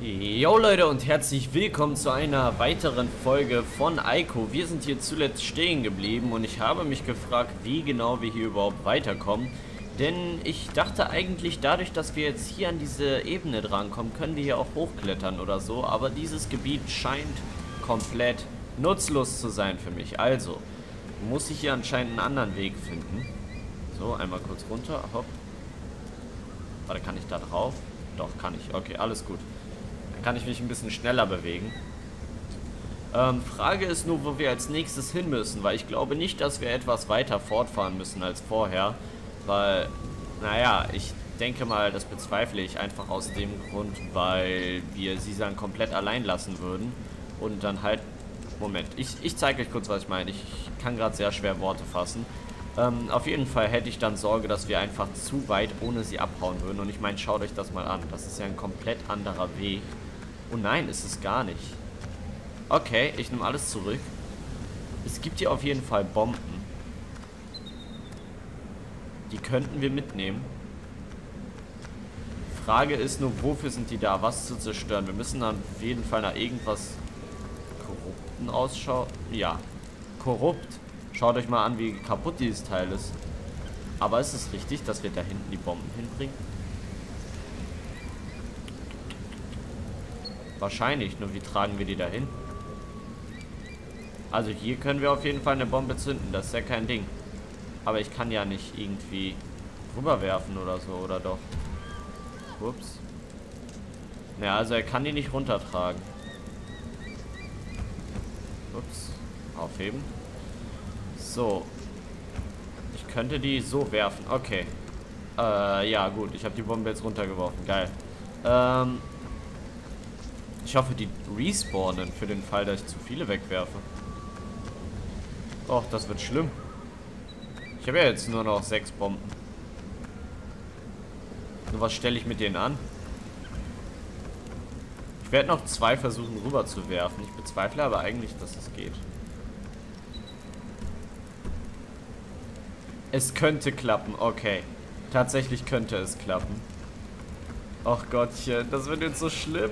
Jo Leute und herzlich willkommen zu einer weiteren Folge von Ico. Wir sind hier zuletzt stehen geblieben und ich habe mich gefragt, wie genau wir hier überhaupt weiterkommen. Denn ich dachte eigentlich, dadurch, dass wir jetzt hier an diese Ebene drankommen, können wir hier auch hochklettern oder so. Aber dieses Gebiet scheint komplett nutzlos zu sein für mich. Also muss ich hier anscheinend einen anderen Weg finden. So, einmal kurz runter. Hopp. Warte, kann ich da drauf? Doch, kann ich. Okay, alles gut. Dann kann ich mich ein bisschen schneller bewegen. Frage ist nur, wo wir als nächstes hin müssen. Weil ich glaube nicht, dass wir etwas weiter fortfahren müssen als vorher. Weil, naja, ich denke mal, das bezweifle ich einfach aus dem Grund, weil wir sie dann komplett allein lassen würden. Und dann halt... Moment, ich zeige euch kurz, was ich meine. Ich kann gerade sehr schwer Worte fassen. Auf jeden Fall hätte ich dann Sorge, dass wir einfach zu weit ohne sie abhauen würden. Und ich meine, schaut euch das mal an. Das ist ja ein komplett anderer Weg. Oh nein, ist es gar nicht. Okay, ich nehme alles zurück. Es gibt hier auf jeden Fall Bomben. Die könnten wir mitnehmen. Frage ist nur, wofür sind die da? Was zu zerstören? Wir müssen auf jeden Fall nach irgendwas Korrupten ausschauen. Ja, korrupt. Schaut euch mal an, wie kaputt dieses Teil ist. Aber ist es richtig, dass wir da hinten die Bomben hinbringen? Wahrscheinlich, nur wie tragen wir die dahin? Also hier können wir auf jeden Fall eine Bombe zünden. Das ist ja kein Ding. Aber ich kann ja nicht irgendwie rüberwerfen oder so, oder doch? Ups. Ja, also er kann die nicht runtertragen. Ups. Aufheben. So. Ich könnte die so werfen. Okay. Ja, gut. Ich habe die Bombe jetzt runtergeworfen. Geil. Ich hoffe, die respawnen für den Fall, dass ich zu viele wegwerfe. Och, das wird schlimm. Ich habe ja jetzt nur noch 6 Bomben. Nur was stelle ich mit denen an? Ich werde noch 2 versuchen rüber zu werfen. Ich bezweifle aber eigentlich, dass es geht. Es könnte klappen. Okay. Tatsächlich könnte es klappen. Och Gottchen, das wird jetzt so schlimm.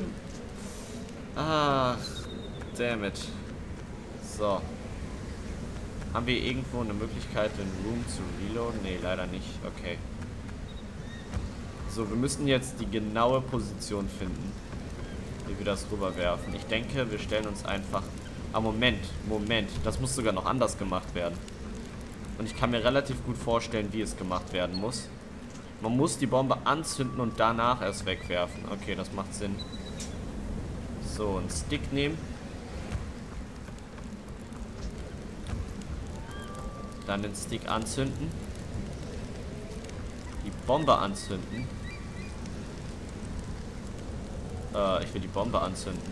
Ach, damn it. So. Haben wir irgendwo eine Möglichkeit, den Room zu reloaden? Ne, leider nicht. Okay. So, wir müssen jetzt die genaue Position finden, wie wir das rüberwerfen. Ich denke, wir stellen uns einfach... Ah, Moment. Das muss sogar noch anders gemacht werden. Und ich kann mir relativ gut vorstellen, wie es gemacht werden muss. Man muss die Bombe anzünden und danach erst wegwerfen. Okay, das macht Sinn. So, einen Stick nehmen. Dann den Stick anzünden. Die Bombe anzünden. Ich will die Bombe anzünden.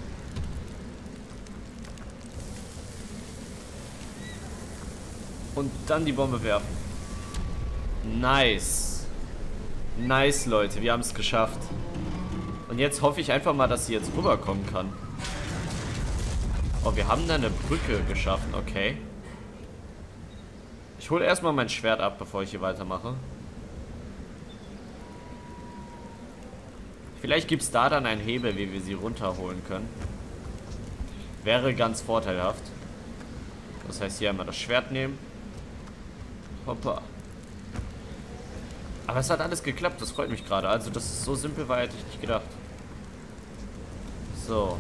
Und dann die Bombe werfen. Nice. Nice, Leute. Wir haben es geschafft. Und jetzt hoffe ich einfach mal, dass sie jetzt rüberkommen kann. Oh, wir haben da eine Brücke geschaffen. Okay. Ich hole erstmal mein Schwert ab, bevor ich hier weitermache. Vielleicht gibt es da dann einen Hebel, wie wir sie runterholen können. Wäre ganz vorteilhaft. Das heißt, hier einmal das Schwert nehmen. Hoppa. Aber es hat alles geklappt, das freut mich gerade. Also das ist so simpel, war hätte ich nicht gedacht. So.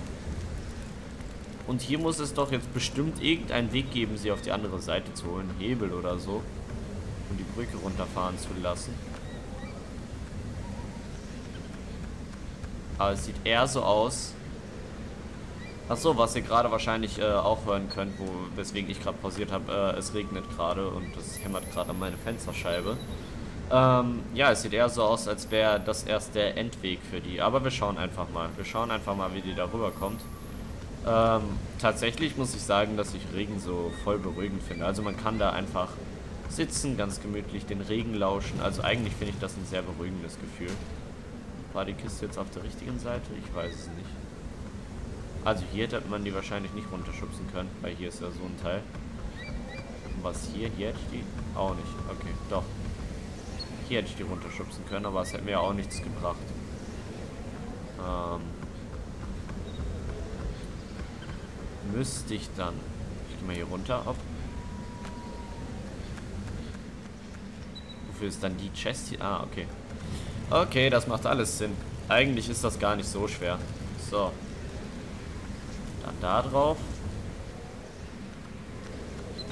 Und hier muss es doch jetzt bestimmt irgendeinen Weg geben, sie auf die andere Seite zu holen. Hebel oder so. Um die Brücke runterfahren zu lassen. Aber es sieht eher so aus. Achso, was ihr gerade wahrscheinlich auch hören könnt, weswegen ich gerade pausiert habe. Es regnet gerade und es hämmert gerade an meine Fensterscheibe. Ja, es sieht eher so aus, als wäre das erst der Endweg für die. Aber wir schauen einfach mal. Wir schauen einfach mal, wie die da rüberkommt. Tatsächlich muss ich sagen, dass ich Regen so voll beruhigend finde. Also man kann da einfach sitzen, ganz gemütlich, den Regen lauschen. Also eigentlich finde ich das ein sehr beruhigendes Gefühl. War die Kiste jetzt auf der richtigen Seite? Ich weiß es nicht. Also hier hätte man die wahrscheinlich nicht runterschubsen können, weil hier ist ja so ein Teil. Und was hier? Hier hätte ich die auch nicht. Okay, doch. Hier hätte ich die runterschubsen können, aber es hätte mir ja auch nichts gebracht. müsste ich dann... Ich gehe mal hier runter, ob... Wofür ist dann die Chest hier? Ah, okay. Okay, das macht alles Sinn. Eigentlich ist das gar nicht so schwer. So. Dann da drauf.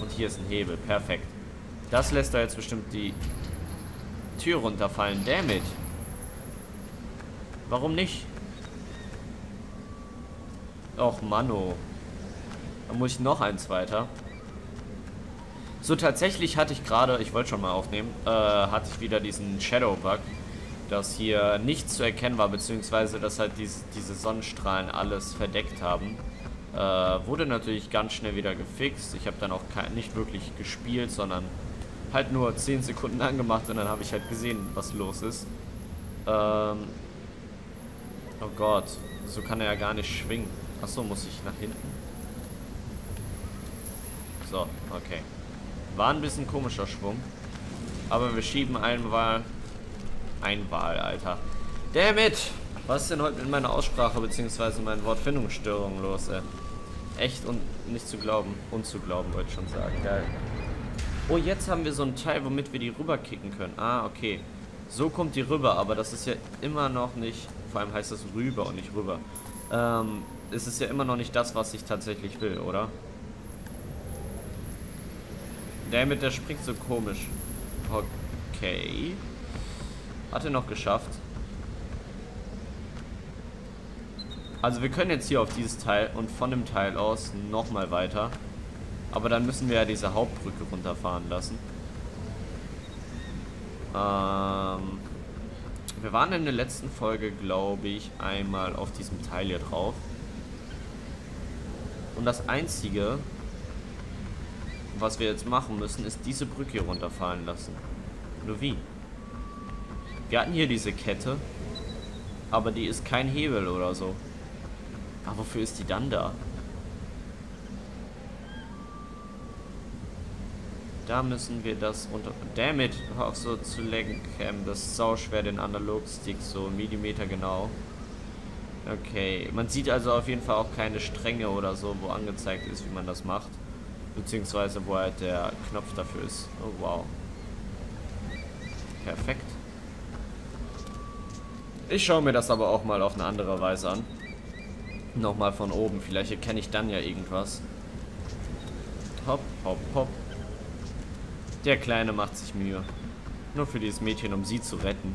Und hier ist ein Hebel. Perfekt. Das lässt da jetzt bestimmt die Tür runterfallen. Damit. Warum nicht? Och, Manno. Da muss ich noch eins weiter. So, tatsächlich hatte ich gerade, ich wollte schon mal aufnehmen, hatte ich wieder diesen Shadow-Bug, dass hier nichts zu erkennen war, beziehungsweise dass halt diese Sonnenstrahlen alles verdeckt haben. Wurde natürlich ganz schnell wieder gefixt. Ich habe dann auch nicht wirklich gespielt, sondern halt nur 10 Sekunden angemacht und dann habe ich halt gesehen, was los ist. Oh Gott, so kann er ja gar nicht schwingen. Achso, muss ich nach hinten? So, okay. War ein bisschen komischer Schwung. Aber wir schieben einmal. Einmal, Alter. Damn it! Was ist denn heute mit meiner Aussprache bzw. meinen Wortfindungsstörungen los, ey? Echt und nicht zu glauben. Unzuglauben, wollte ich schon sagen. Geil. Oh, jetzt haben wir so ein Teil, womit wir die rüberkicken können. Ah, okay. So kommt die rüber, aber das ist ja immer noch nicht... Vor allem heißt das rüber und nicht rüber. Es ist ja immer noch nicht das, was ich tatsächlich will, oder? Der springt so komisch. Okay. Hat er noch geschafft. Also wir können jetzt hier auf dieses Teil und von dem Teil aus nochmal weiter. Aber dann müssen wir ja diese Hauptbrücke runterfahren lassen. Wir waren in der letzten Folge, glaube ich, einmal auf diesem Teil hier drauf. Und das Einzige... was wir jetzt machen müssen, ist diese Brücke hier runterfallen lassen. Nur wie? Wir hatten hier diese Kette, aber die ist kein Hebel oder so. Aber wofür ist die dann da? Da müssen wir das runter... Damit! Hör auf so zu lenken. Das ist sauschwer, den Analogstick so Millimeter genau. Okay. Man sieht also auf jeden Fall auch keine Stränge oder so, wo angezeigt ist, wie man das macht. Beziehungsweise wo halt der Knopf dafür ist. Oh, wow. Perfekt. Ich schaue mir das aber auch mal auf eine andere Weise an. Nochmal von oben. Vielleicht erkenne ich dann ja irgendwas. Hopp, hopp, hopp. Der Kleine macht sich Mühe. Nur für dieses Mädchen, um sie zu retten.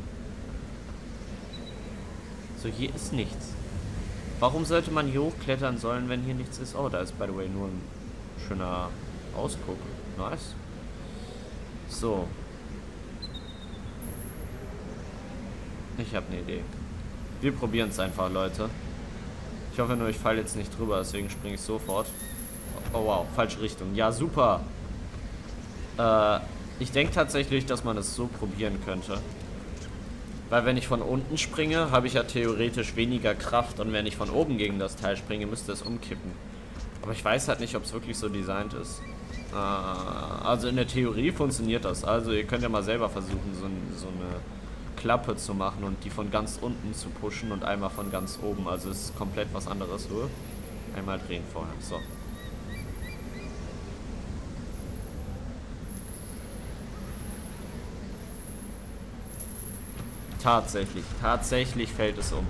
So, hier ist nichts. Warum sollte man hier hochklettern sollen, wenn hier nichts ist? Oh, da ist by the way nur ein... schöner Ausguck. Nice. So. Ich habe eine Idee. Wir probieren es einfach, Leute. Ich hoffe nur, ich falle jetzt nicht drüber, deswegen springe ich sofort. Oh, wow. Falsche Richtung. Ja, super. Ich denke tatsächlich, dass man es so probieren könnte. Weil wenn ich von unten springe, habe ich ja theoretisch weniger Kraft. Und wenn ich von oben gegen das Teil springe, müsste es umkippen. Aber ich weiß halt nicht, ob es wirklich so designt ist. Also in der Theorie funktioniert das. Also ihr könnt ja mal selber versuchen, so eine Klappe zu machen und die von ganz unten zu pushen und einmal von ganz oben. Also es ist komplett was anderes. Nur einmal drehen vorher. So. Tatsächlich fällt es um.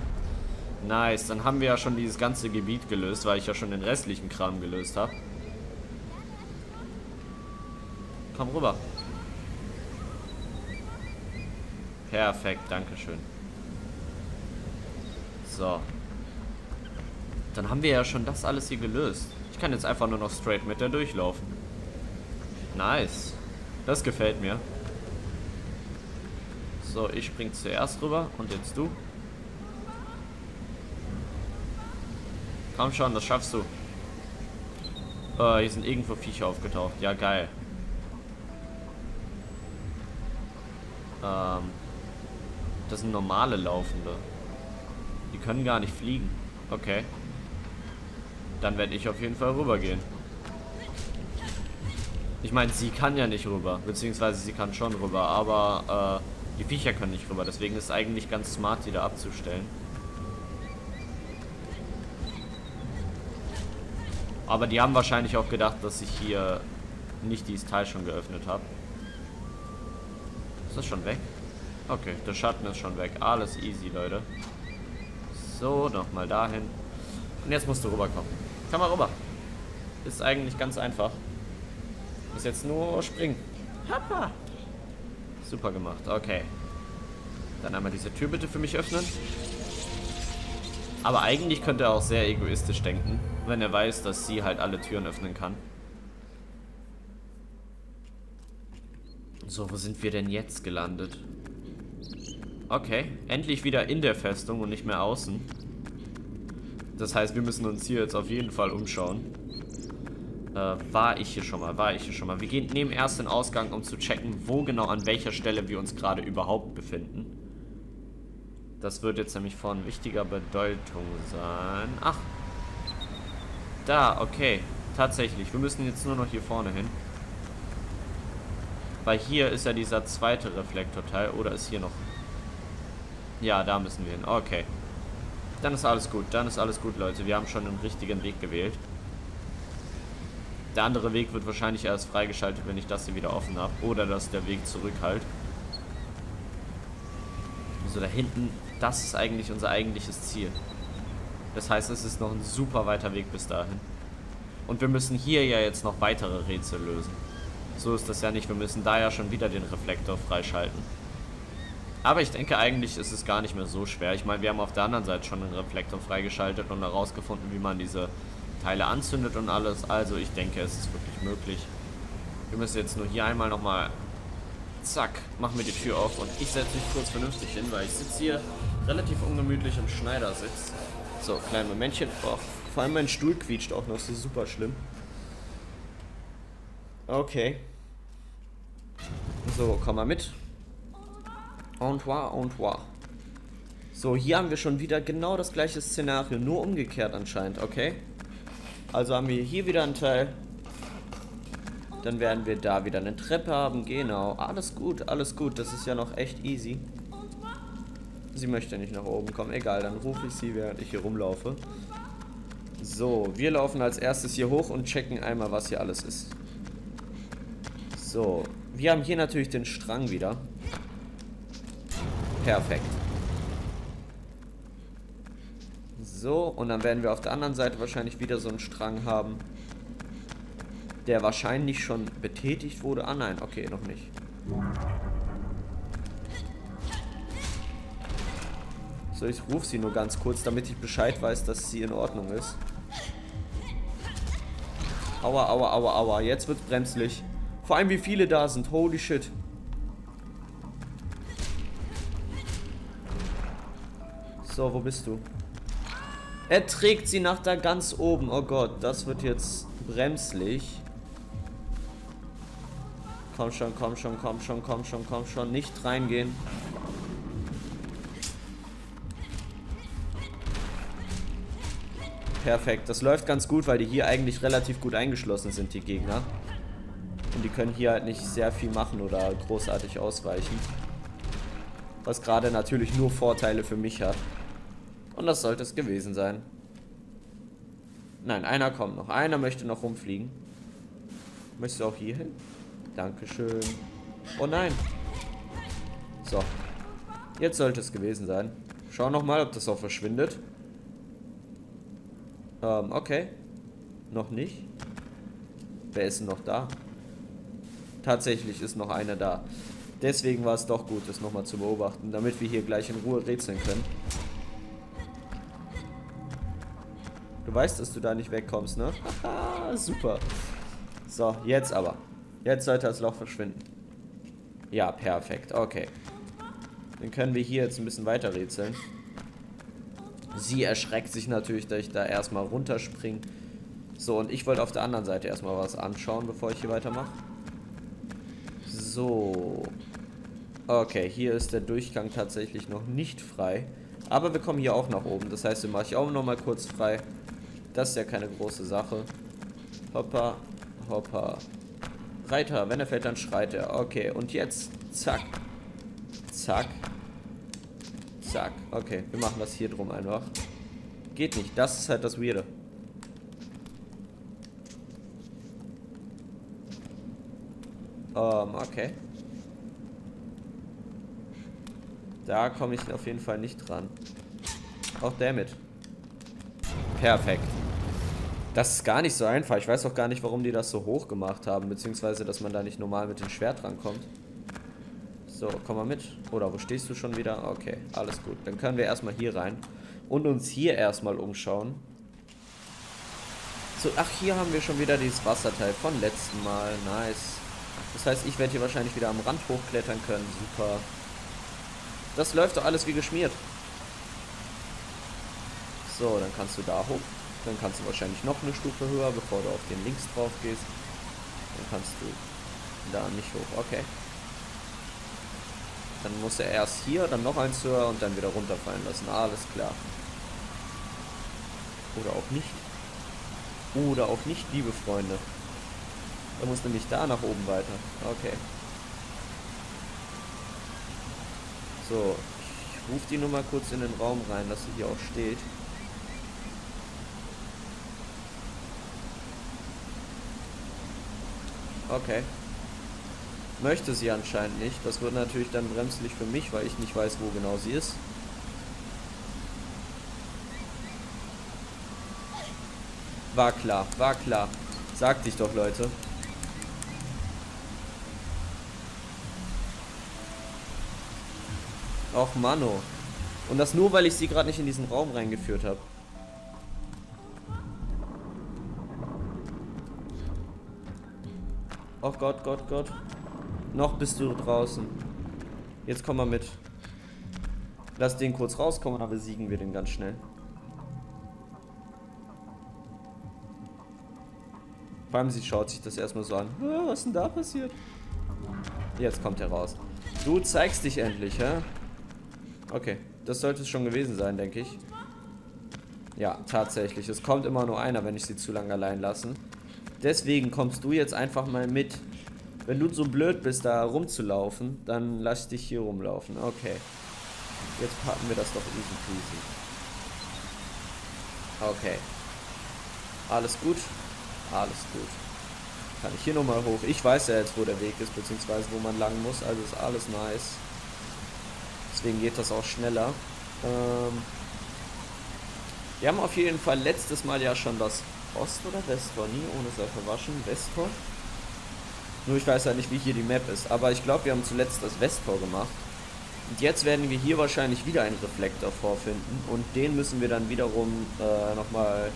Nice, dann haben wir ja schon dieses ganze Gebiet gelöst, weil ich ja schon den restlichen Kram gelöst habe. Komm rüber. Perfekt, dankeschön. So. Dann haben wir ja schon das alles hier gelöst. Ich kann jetzt einfach nur noch straight mit da durchlaufen. Nice. Das gefällt mir. So, ich spring zuerst rüber und jetzt du. Komm schon, das schaffst du. Hier sind irgendwo Viecher aufgetaucht. Ja, geil. Das sind normale Laufende. Die können gar nicht fliegen. Okay. Dann werde ich auf jeden Fall rübergehen. Ich meine, sie kann ja nicht rüber. Beziehungsweise sie kann schon rüber. Aber die Viecher können nicht rüber. Deswegen ist es eigentlich ganz smart, die da abzustellen. Aber die haben wahrscheinlich auch gedacht, dass ich hier nicht dieses Teil schon geöffnet habe. Ist das schon weg? Okay, der Schatten ist schon weg. Alles easy, Leute. So, nochmal dahin. Und jetzt musst du rüberkommen. Komm mal rüber. Ist eigentlich ganz einfach. Muss jetzt nur springen. Hoppa. Super gemacht, okay. Dann einmal diese Tür bitte für mich öffnen. Aber eigentlich könnte er auch sehr egoistisch denken, wenn er weiß, dass sie halt alle Türen öffnen kann. So, wo sind wir denn jetzt gelandet? Okay, endlich wieder in der Festung und nicht mehr außen. Das heißt, wir müssen uns hier jetzt auf jeden Fall umschauen. War ich hier schon mal. Wir gehen neben erst den Ausgang, um zu checken, wo genau an welcher Stelle wir uns gerade überhaupt befinden. Das wird jetzt nämlich von wichtiger Bedeutung sein. Ach. Da, okay. Tatsächlich, wir müssen jetzt nur noch hier vorne hin. Weil hier ist ja dieser zweite Reflektorteil. Oder ist hier noch... Ja, da müssen wir hin. Okay. Dann ist alles gut. Dann ist alles gut, Leute. Wir haben schon den richtigen Weg gewählt. Der andere Weg wird wahrscheinlich erst freigeschaltet, wenn ich das hier wieder offen habe. Oder dass der Weg zurück halt. So, da hinten, das ist eigentlich unser eigentliches Ziel. Das heißt, es ist noch ein super weiter Weg bis dahin. Und wir müssen hier ja jetzt noch weitere Rätsel lösen. So ist das ja nicht. Wir müssen da ja schon wieder den Reflektor freischalten. Aber ich denke, eigentlich ist es gar nicht mehr so schwer. Ich meine, wir haben auf der anderen Seite schon den Reflektor freigeschaltet und herausgefunden, wie man diese Teile anzündet und alles. Also ich denke, es ist wirklich möglich. Wir müssen jetzt nur hier einmal nochmal... Zack, mach mir die Tür auf und ich setze mich kurz vernünftig hin, weil ich sitze hier relativ ungemütlich im Schneidersitz. So, klein Momentchen. Oh, vor allem mein Stuhl quietscht auch noch, das ist super schlimm. Okay. So, komm mal mit. Entoir. So, hier haben wir schon wieder genau das gleiche Szenario, nur umgekehrt anscheinend, okay? Also haben wir hier wieder einen Teil... Dann werden wir da wieder eine Treppe haben. Genau. Alles gut. Das ist ja noch echt easy. Sie möchte nicht nach oben kommen. Egal, dann rufe ich sie, während ich hier rumlaufe. So, wir laufen als erstes hier hoch und checken einmal, was hier alles ist. So, wir haben hier natürlich den Strang wieder. Perfekt. So, und dann werden wir auf der anderen Seite wahrscheinlich wieder so einen Strang haben. Der wahrscheinlich schon betätigt wurde. Ah nein, okay, noch nicht. So, ich rufe sie nur ganz kurz, damit ich Bescheid weiß, dass sie in Ordnung ist. Aua, aua, aua, aua. Jetzt wird's bremslich. Vor allem wie viele da sind. Holy shit. So, wo bist du? Er trägt sie nach da ganz oben. Oh Gott, das wird jetzt bremslich. Komm schon, komm schon, komm schon, komm schon, komm schon. Nicht reingehen. Perfekt. Das läuft ganz gut, weil die hier eigentlich relativ gut eingeschlossen sind, die Gegner. Und die können hier halt nicht sehr viel machen oder großartig ausweichen. Was gerade natürlich nur Vorteile für mich hat. Und das sollte es gewesen sein. Nein, einer kommt noch. Einer möchte noch rumfliegen. Möchtest du auch hier hin? Dankeschön. Oh nein. So. Jetzt sollte es gewesen sein. Schau nochmal, ob das auch verschwindet. Okay. Noch nicht. Wer ist denn noch da? Tatsächlich ist noch einer da. Deswegen war es doch gut, das nochmal zu beobachten, damit wir hier gleich in Ruhe rätseln können. Du weißt, dass du da nicht wegkommst, ne? Haha, super. So, jetzt aber. Jetzt sollte das Loch verschwinden. Ja, perfekt. Okay. Dann können wir hier jetzt ein bisschen weiter rätseln. Sie erschreckt sich natürlich, dass ich da erstmal runterspringe. So, und ich wollte auf der anderen Seite erstmal was anschauen, bevor ich hier weitermache. So. Okay, hier ist der Durchgang tatsächlich noch nicht frei. Aber wir kommen hier auch nach oben. Das heißt, den mache ich auch nochmal kurz frei. Das ist ja keine große Sache. Hoppa, hoppa. Reiter, wenn er fällt, dann schreit er. Okay, und jetzt, zack. Zack. Zack. Okay, wir machen das hier drum einfach. Geht nicht, das ist halt das Weirde. Okay. Da komme ich auf jeden Fall nicht dran. Auch damit. Perfekt. Das ist gar nicht so einfach. Ich weiß auch gar nicht, warum die das so hoch gemacht haben. Beziehungsweise, dass man da nicht normal mit dem Schwert rankommt. So, komm mal mit. Oder wo stehst du schon wieder? Okay, alles gut. Dann können wir erstmal hier rein. Und uns hier erstmal umschauen. So, ach, hier haben wir schon wieder dieses Wasserteil von letzten Mal. Nice. Das heißt, ich werde hier wahrscheinlich wieder am Rand hochklettern können. Super. Das läuft doch alles wie geschmiert. So, dann kannst du da hoch. Dann kannst du wahrscheinlich noch eine Stufe höher, bevor du auf den links drauf gehst. Dann kannst du da nicht hoch. Okay. Dann muss er erst hier, dann noch eins höher und dann wieder runterfallen lassen. Alles klar. Oder auch nicht. Oder auch nicht, liebe Freunde. Er muss nämlich da nach oben weiter. Okay. So. Ich rufe die nur mal kurz in den Raum rein, dass sie hier auch steht. Okay. Möchte sie anscheinend nicht. Das wird natürlich dann bremslich für mich, weil ich nicht weiß, wo genau sie ist. War klar, war klar. Sagt ich doch, Leute. Och, Mano. Und das nur, weil ich sie gerade nicht in diesen Raum reingeführt habe. Oh Gott, Gott, Gott. Noch bist du draußen. Jetzt komm mal mit. Lass den kurz rauskommen, aber besiegen wir den ganz schnell. Vor allem, sie schaut sich das erstmal so an. Was ist denn da passiert? Jetzt kommt er raus. Du zeigst dich endlich, hä? Okay, das sollte es schon gewesen sein, denke ich. Ja, tatsächlich. Es kommt immer nur einer, wenn ich sie zu lange allein lasse. Deswegen kommst du jetzt einfach mal mit. Wenn du so blöd bist, da rumzulaufen, dann lass dich hier rumlaufen. Okay. Jetzt packen wir das doch easy peasy. Okay. Alles gut? Alles gut. Kann ich hier nochmal hoch? Ich weiß ja jetzt, wo der Weg ist, beziehungsweise wo man lang muss. Also ist alles nice. Deswegen geht das auch schneller. Wir haben auf jeden Fall letztes Mal ja schon das... Ost- oder Westtor? Nie, ohne sei verwaschen. Westtor? Nur ich weiß ja nicht, wie hier die Map ist. Aber ich glaube, wir haben zuletzt das Westtor gemacht. Und jetzt werden wir hier wahrscheinlich wieder einen Reflektor vorfinden. Und den müssen wir dann wiederum nochmal...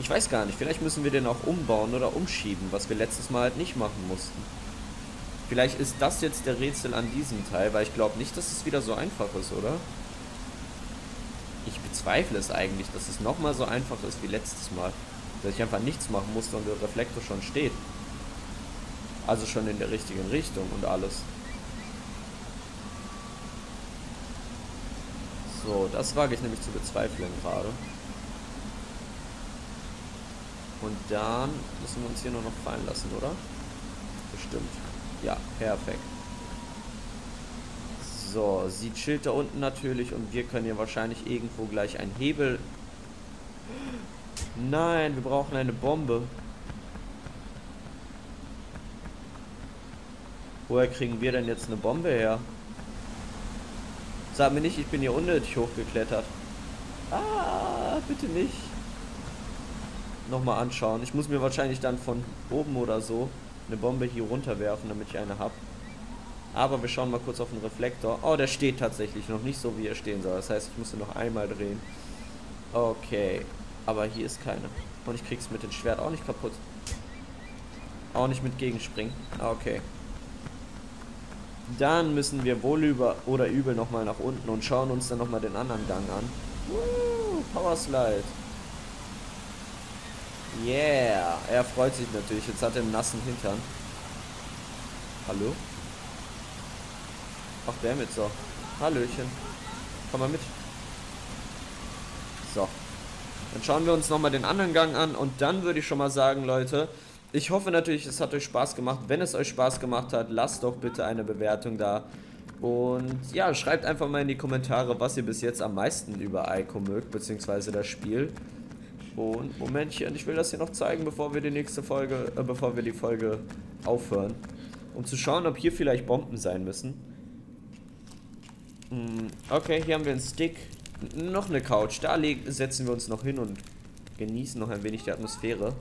Ich weiß gar nicht, vielleicht müssen wir den auch umbauen oder umschieben, was wir letztes Mal halt nicht machen mussten. Vielleicht ist das jetzt der Rätsel an diesem Teil, weil ich glaube nicht, dass es wieder so einfach ist, oder? Ich bezweifle es eigentlich, dass es nochmal so einfach ist wie letztes Mal. Dass ich einfach nichts machen musste und der Reflektor schon steht. Also schon in der richtigen Richtung und alles. So, das wage ich nämlich zu bezweifeln gerade. Und dann müssen wir uns hier nur noch fallen lassen, oder? Bestimmt. Ja, perfekt. So, sie chillt da unten natürlich und wir können hier wahrscheinlich irgendwo gleich einen Hebel... Nein, wir brauchen eine Bombe. Woher kriegen wir denn jetzt eine Bombe her? Sag mir nicht, ich bin hier unnötig hochgeklettert. Ah, bitte nicht. Nochmal anschauen. Ich muss mir wahrscheinlich dann von oben oder so eine Bombe hier runterwerfen, damit ich eine habe. Aber wir schauen mal kurz auf den Reflektor. Oh, der steht tatsächlich noch nicht so, wie er stehen soll. Das heißt, ich muss ihn noch einmal drehen. Okay. Aber hier ist keine. Und ich krieg's mit dem Schwert auch nicht kaputt. Auch nicht mit Gegenspringen. Okay. Dann müssen wir wohl über oder übel nochmal nach unten und schauen uns dann nochmal den anderen Gang an. Power Slide. Yeah. Er freut sich natürlich. Jetzt hat er einen nassen Hintern. Hallo? Ach, der mit so. Hallöchen. Komm mal mit. So. Dann schauen wir uns nochmal den anderen Gang an und dann würde ich schon mal sagen, Leute, ich hoffe natürlich, es hat euch Spaß gemacht. Wenn es euch Spaß gemacht hat, lasst doch bitte eine Bewertung da. Und ja, schreibt einfach mal in die Kommentare, was ihr bis jetzt am meisten über Ico mögt, beziehungsweise das Spiel. Und Momentchen, ich will das hier noch zeigen, bevor wir die Folge aufhören. um zu schauen, ob hier vielleicht Bomben sein müssen. Okay, hier haben wir einen Stick. Noch eine Couch. Da setzen wir uns noch hin und genießen noch ein wenig die Atmosphäre.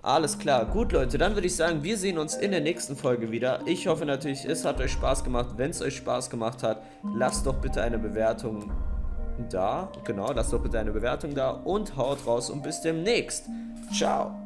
Alles klar. Gut, Leute, dann würde ich sagen, wir sehen uns in der nächsten Folge wieder. Ich hoffe natürlich, es hat euch Spaß gemacht. Wenn es euch Spaß gemacht hat, lasst doch bitte eine Bewertung da. Genau, lasst doch bitte eine Bewertung da und haut raus und bis demnächst. Ciao.